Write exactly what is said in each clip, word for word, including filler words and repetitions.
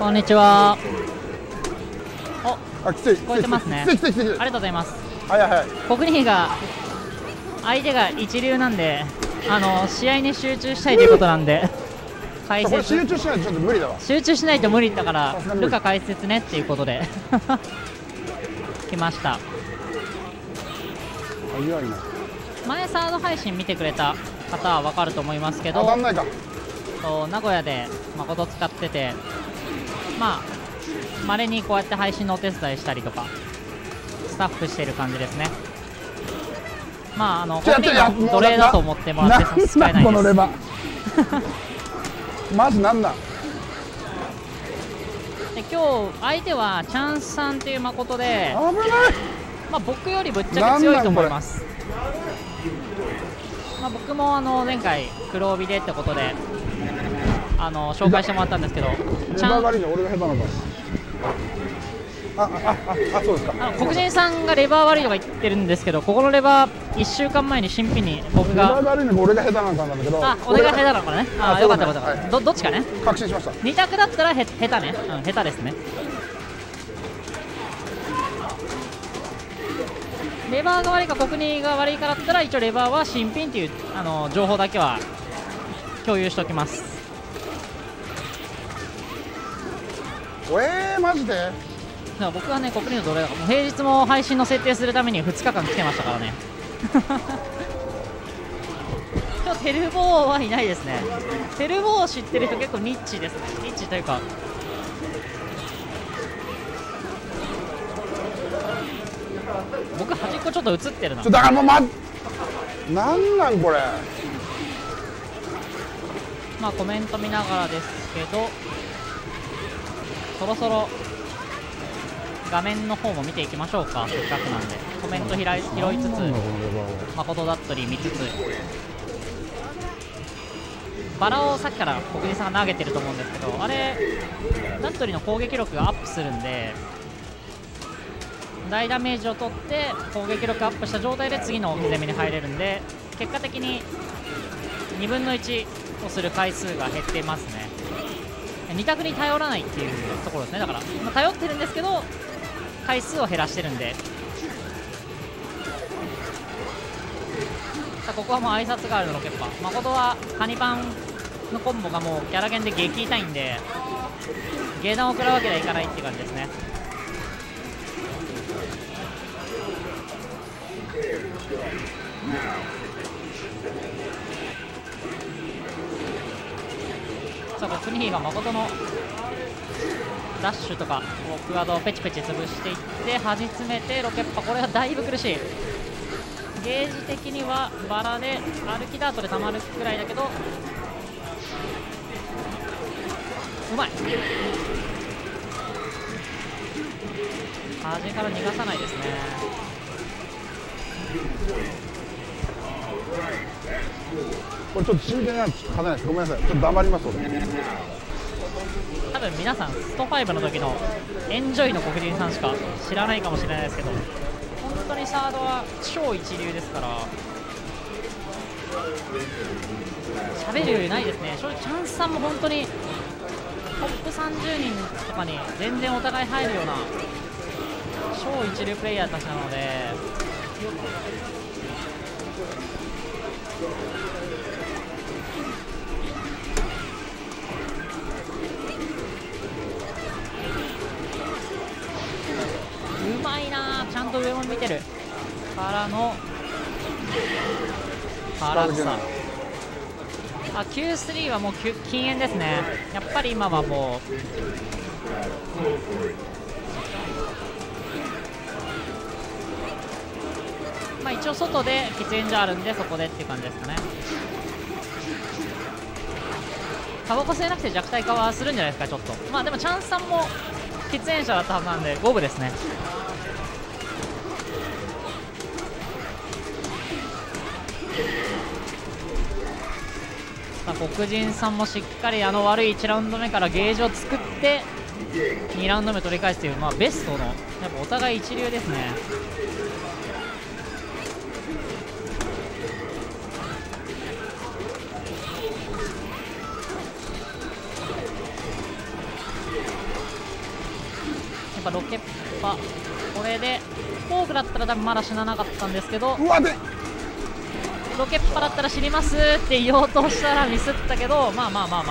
こんにちは。お、あ、きつい。聞こえてますね。ありがとうございます。はいはいはい。国立が相手が一流なんで、あの試合に集中したいということなんで。解説集中しないとちょっと無理だわ。集中しないと無理だから、ルカ解説ねっていうことで来ました。早いな。前サード配信見てくれた方はわかると思いますけど、当たんないか。名古屋でMakoto使ってて、まあ稀にこうやって配信のお手伝いしたりとかスタッフしてる感じですね。まああの奴隷奴隷だと思ってもらって使えないです。このレバーマジなんだ。で今日相手はチャンスさんっていうMakotoで、危ない。まあ僕よりぶっちゃけ強いと思います。まあ僕もあの前回黒帯でってことであの紹介してもらったんですけど、ちゃんとレバー割りの俺が下手なんだ。ああああそうですか。あの黒人さんがレバー割りとか言ってるんですけど、ここのレバーいっしゅうかんまえに新品に僕がレバー割りの俺が下手なんだけど、あ俺が下手なのかね。ああよかったよかった。どどっちかね。確信しました。二択だったらへ下手ね。うん下手ですね。レバーが悪いか国にが悪いかだったら一応レバーは新品っていうあの情報だけは共有しておきます。えーマジで僕はね国にの奴隷だから平日も配信の設定するためにふつかかん来てましたからね今日テルボーはいないですね。テルボーを知ってる人結構ニッチですね。ニッチというか僕端っこちょっと映ってるな。だからもうまなんなんこれ。まあコメント見ながらですけど、そろそろ画面の方も見ていきましょうか。せっかくなんでコメント開い拾いつつMakotoだったり見つつ、バラをさっきから国立さんが投げてると思うんですけど、あれダットリーの攻撃力がアップするんで大ダメージを取って攻撃力アップした状態で次の攻めに入れるんで、結果的ににぶんのいちをする回数が減ってますね。に択に頼らないっていうところですね。だから、まあ、頼ってるんですけど回数を減らしてるんで、さあここはもう挨拶代わりのロケッパー。Makotoはカニパンのコンボがもうギャラ減で激痛いんで芸談を食らうわけにはいかないっていう感じですね。さあ国比がMakotoのダッシュとかクワードをペチペチ潰していって端詰めてロケッパ、これはだいぶ苦しい。ゲージ的にはバラで歩きダートでたまるくらいだけどうまい。端から逃がさないですね。これちょっと真剣な勝てないです。ごめんなさい。ちょっと黙ります。俺多分皆さんストごの時のエンジョイの黒人さんしか知らないかもしれないですけど、本当にサードは超一流ですから喋るよりないですね。正直チャンスさんも本当にトップさんじゅうにんとかに全然お互い入るような超一流プレイヤーたちなので。うまいな、ちゃんと上も見てるからのからのさあ キュースリー はもう禁煙ですね。やっぱり今はもうまあ一応外で喫煙所あるんでそこでっていう感じですかね。タバコ吸えなくて弱体化はするんじゃないですかちょっと。まあでもチャンスさんも喫煙者だったはずなんで五分ですね。さあ黒人さんもしっかりあの悪いいちラウンド目からゲージを作ってにラウンド目取り返すという、まあベストのやっぱお互い一流ですね。っぱロケッパ、これでフォークだったら多分まだ死ななかったんですけど、うわでロケッパだったら死にますって言おうとしたらミスったけど、まあまあまあまあ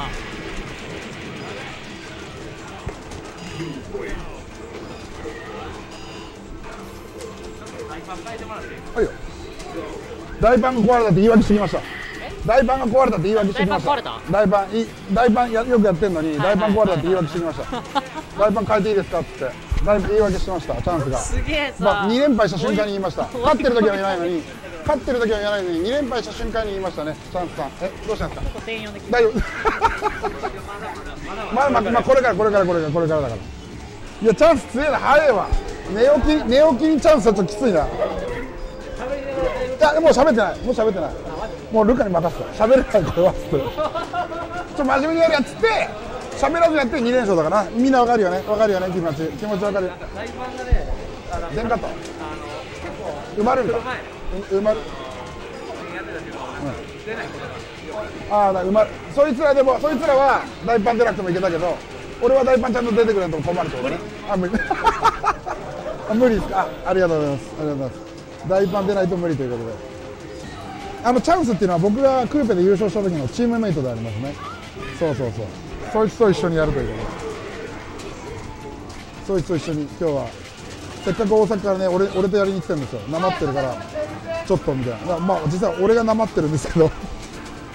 はいよ。大パンが壊れたって言い訳してきました。大パンが壊れたって言い訳してきました。大パン、大パンよくやってるのに大パン壊れたって言い訳してきました。大パン変えていいですかってだいぶ言い訳してました。チャンスがすげえさ、まあ、にれんぱいした瞬間に言いました。勝ってる時は言わないのに勝ってる時は言わないのににれんぱいした瞬間に言いましたね。チャンスさん、えどうしたんですか。大丈夫まだまだまあこれからこれからこれからこれからだから。いやチャンス強いな、早いわ。寝起き寝起きにチャンスはちょっときついな。いやもう喋ってないもう喋ってないもうルカに任せた。喋れないこれはっつってちょ真面目にやるやつって喋らずやってにれんしょうだからみんなわかるよね。わかるよね、気持ち気持ちわかる。全カット埋まるんだ埋まる、うん、ああ埋まる。そいつらでもそいつらは大パン出なくてもいけたけど、俺は大パンちゃんと出てくれんと困るってことね。あ無理あ無理ですか。ありがとうございますありがとうございます。大パン出ないと無理ということで、あのチャンスっていうのは僕がクーペで優勝した時のチームメイトでありますね。そうそうそう、そいつと一緒にやるということで、そいつと一緒に今日はせっかく大阪からね、俺俺とやりに来てるんですよ。なまってるからちょっとみたいな、まあ実は俺がなまってるんですけど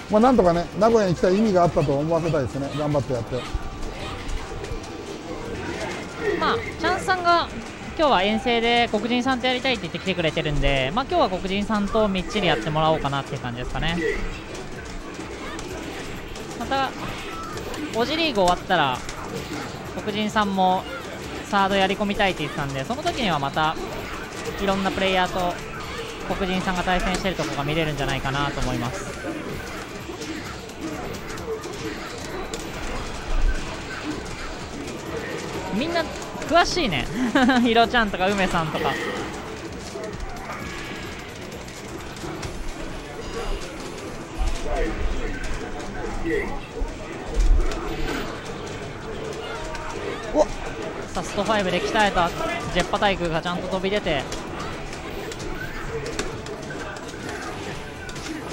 まあなんとかね、名古屋に来た意味があったと思わせたいですね。頑張ってやって、まあチャンさんが今日は遠征で黒人さんとやりたいって言って来てくれてるんで、まあ今日は黒人さんとみっちりやってもらおうかなっていう感じですかね。またオジリーグ終わったら黒人さんもサードやり込みたいって言ってたんで、その時にはまたいろんなプレイヤーと黒人さんが対戦してるとこが見れるんじゃないかなと思います。みんな詳しいねヒロちゃんとか梅さんとか。ストファイブで鍛えたジェッパ対空がちゃんと飛び出て、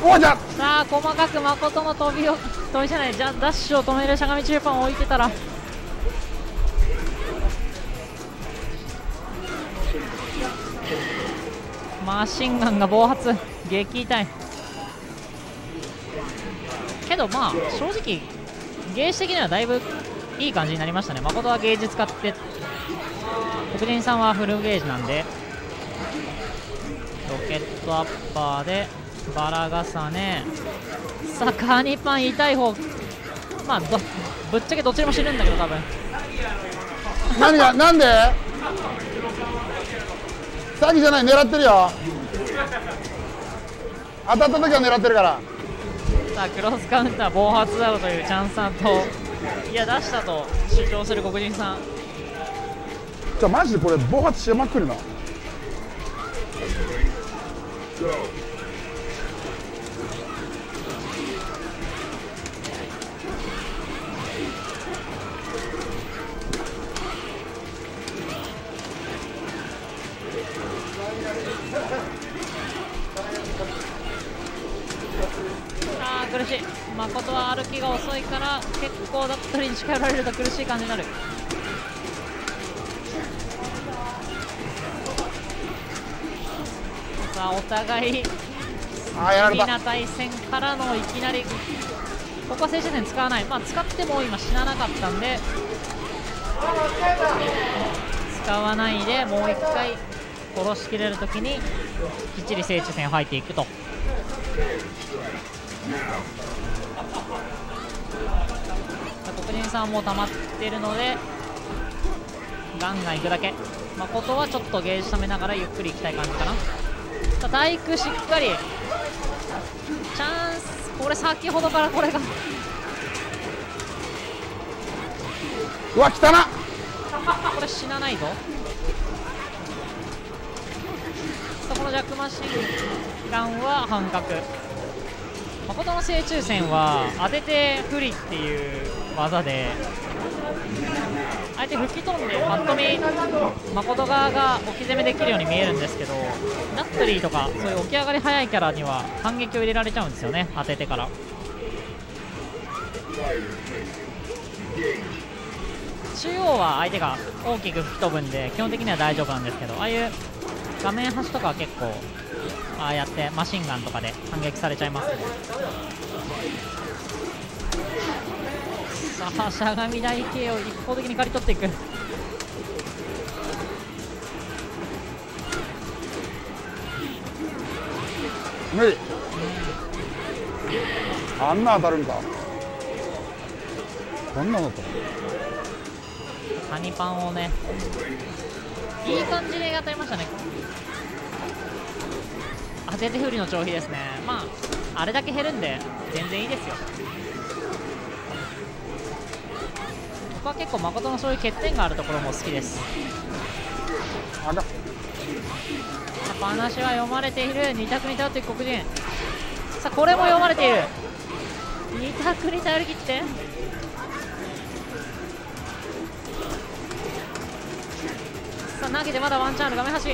おじゃさあ細かく誠の飛びを飛びじゃないじゃダッシュを止めるしゃがみ中盤を置いてたら、マシンガンが暴発、激痛いけど、まあ正直ゲージ的にはだいぶいい感じになりましたね。誠はゲージ使って黒人さんはフルゲージなんで、ロケットアッパーでバラ重ね、さあカニパン痛い方、まあどぶっちゃけどっちでも死ぬんだけど多分何がなんで詐欺じゃない、狙ってるよ当たった時は狙ってるから。さあクロスカウンター暴発アウトというチャンさんと、いや出したと主張する黒人さん。じゃあマジでこれ暴発しまくるな。あー苦しい。誠は歩きが遅いから結構だったりに近寄られると苦しい感じになる。さあお互い不利な対戦からのいきなり、ここは静止線使わない、まあ、使っても今死ななかったんで使わないで、もう一回殺しきれるときにきっちり静止線を吐いていくと。黒人さんはもう溜まってるのでガンガンいくだけ。誠はちょっとゲージ溜めながらゆっくりいきたい感じかな。さあ体育しっかりチャンス、これ先ほどからこれがうわ汚なこれ死なないぞ。さあこのジャックマシンガンは半角、誠の正中線は当てて不利っていう技で、相手吹き飛んでぱっと見誠側が置き攻めできるように見えるんですけど、ナッツリーとかそういう起き上がり早いキャラには反撃を入れられちゃうんですよね、当ててから。中央は相手が大きく吹き飛ぶんで基本的には大丈夫なんですけど、ああいう画面端とかは結構ああやってマシンガンとかで反撃されちゃいますね。さあしゃがみ台形を一方的に刈り取っていく。無理、うん、あんな当たるんだ。こんなのとハニパンをね、いい感じで当たりましたね。当てて不利の消費ですね。まああれだけ減るんで全然いいですよ。僕は結構誠のそういう欠点があるところも好きです。あら話は読まれている。に択に頼っていく黒人。さあこれも読まれている。に択に頼り切ってさあ投げてまだワンチャンある。画面端さ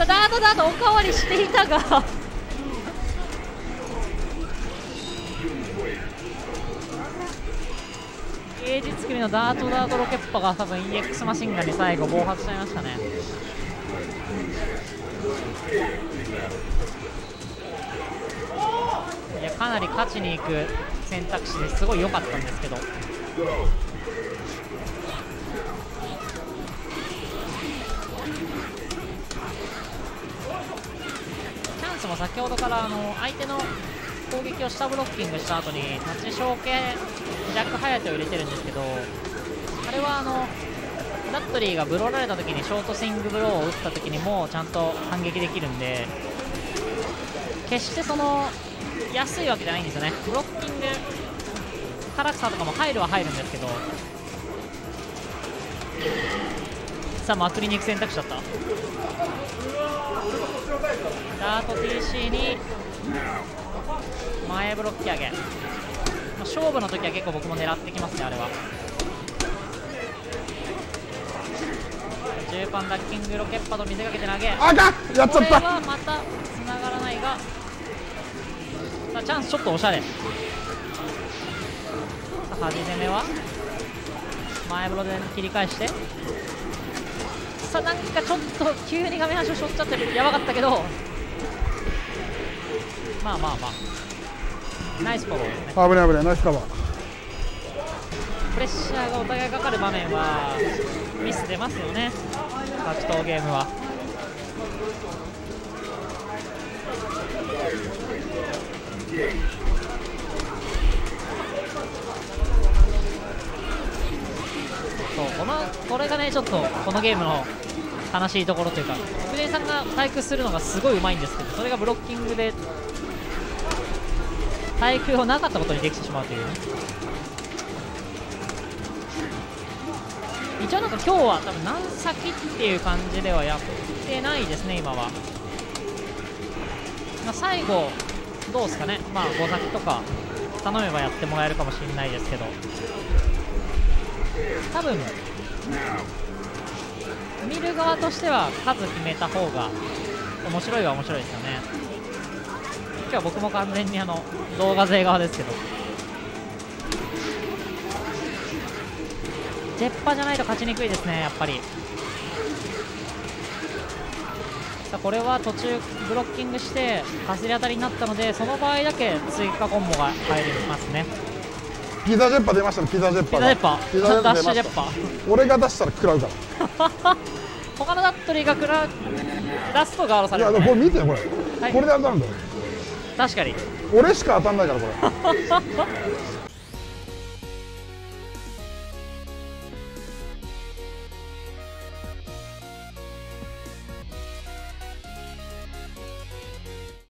あダートダートおかわりしていたが芸術組のダートダートロケッパが多分 イーエックス マシンガンに最後暴発しちゃいましたね。いやかなり勝ちに行く選択肢ですごい良かったんですけど、チャンスも先ほどからあの相手の攻撃を下ブロッキングした後にタッチショー系ジャックハヤテを入れてるんですけど、あれはあのラットリーがブローられた時にショートスイングブローを打った時にもちゃんと反撃できるんで、決してその安いわけじゃないんですよね。ブロッキングカラクサとかも入るは入るんですけど、さあまくりに行く選択肢だった。ダート ティーシー に前ブロッキ上げ、勝負の時は結構僕も狙ってきますね。あれはじゅうばんダッキングロケッパと見せかけて投げ、あがっやっちゃった。これはまたつながらないが、さあチャンスちょっとおしゃれ。さあはじ攻めは前ブロで切り返して、さあなんかちょっと急に画面端をしょっちゃってる、やばかったけど、まあまあまあナイスパワーですね。危ない危ないナイスカバー。プレッシャーがお互いかかる場面はミス出ますよね、格闘ゲームは。そうこのこれがねちょっとこのゲームの悲しいところというか、福井さんが対空するのがすごいうまいんですけど、それがブロッキングで対空をなかったことにできてしまうというね。一応なんか今日は多分何先っていう感じではやってないですね今は、まあ、最後どうですかね、まあご先とか頼めばやってもらえるかもしれないですけど、多分見る側としては数決めた方が面白いは面白いですよね。今日は僕も完全にあの動画勢側ですけど、ジェッパじゃないと勝ちにくいですねやっぱり。さあこれは途中ブロッキングしてかすり当たりになったので、その場合だけ追加コンボが入りますね。ピザジェッパ出ましたね。ピザジェッパピザジェッパピザジェッパダッシュジェッパ俺が出したら食らうから他のダットリーが食らうラストガードされる、ね、いやこれ見てこれ、はい、これで当たるんだよ。確かに俺しか当たんないからこれ